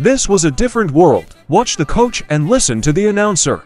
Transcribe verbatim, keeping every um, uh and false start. This was a different world. Watch the coach and listen to the announcer.